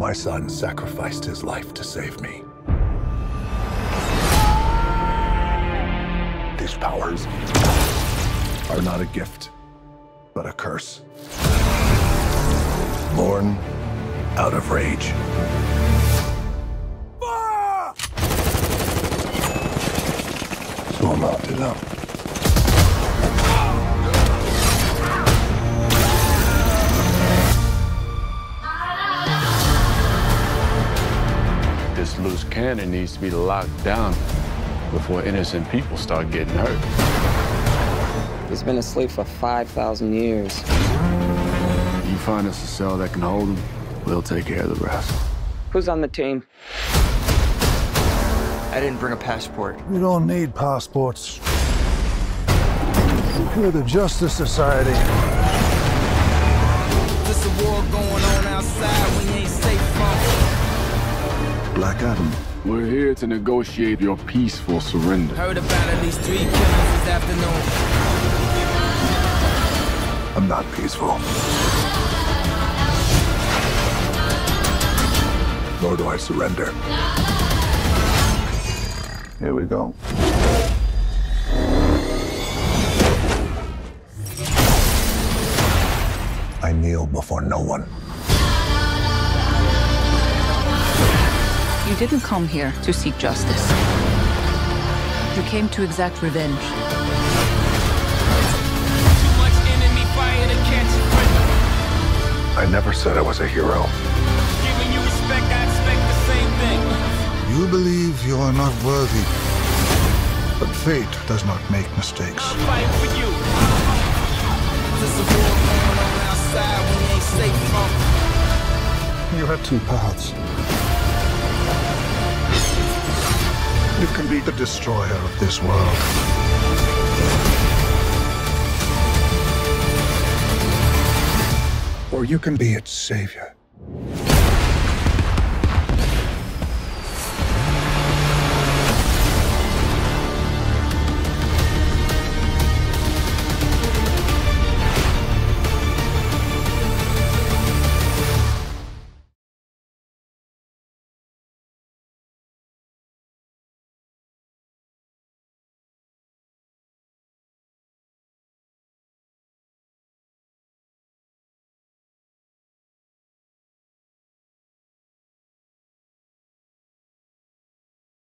My son sacrificed his life to save me. These powers are not a gift, but a curse. Born out of rage. So I'm locked it up. This loose cannon needs to be locked down before innocent people start getting hurt. He's been asleep for 5,000 years. You find us a cell that can hold him, we'll take care of the rest. Who's on the team? I didn't bring a passport. We don't need passports. We're the Justice Society. There's a war going on outside. We ain't safe from Black Adam. We're here to negotiate your peaceful surrender. Heard about at least 3 killings this afternoon. I'm not peaceful. Nor do I surrender. Here we go. I kneel before no one. You didn't come here to seek justice. You came to exact revenge. I never said I was a hero. Giving you respect, I expect the same thing. You believe you are not worthy, but fate does not make mistakes. I'll fight for you. There's a war going on outside. We ain't safe from. You had 2 paths. You can be the destroyer of this world. Or you can be its savior.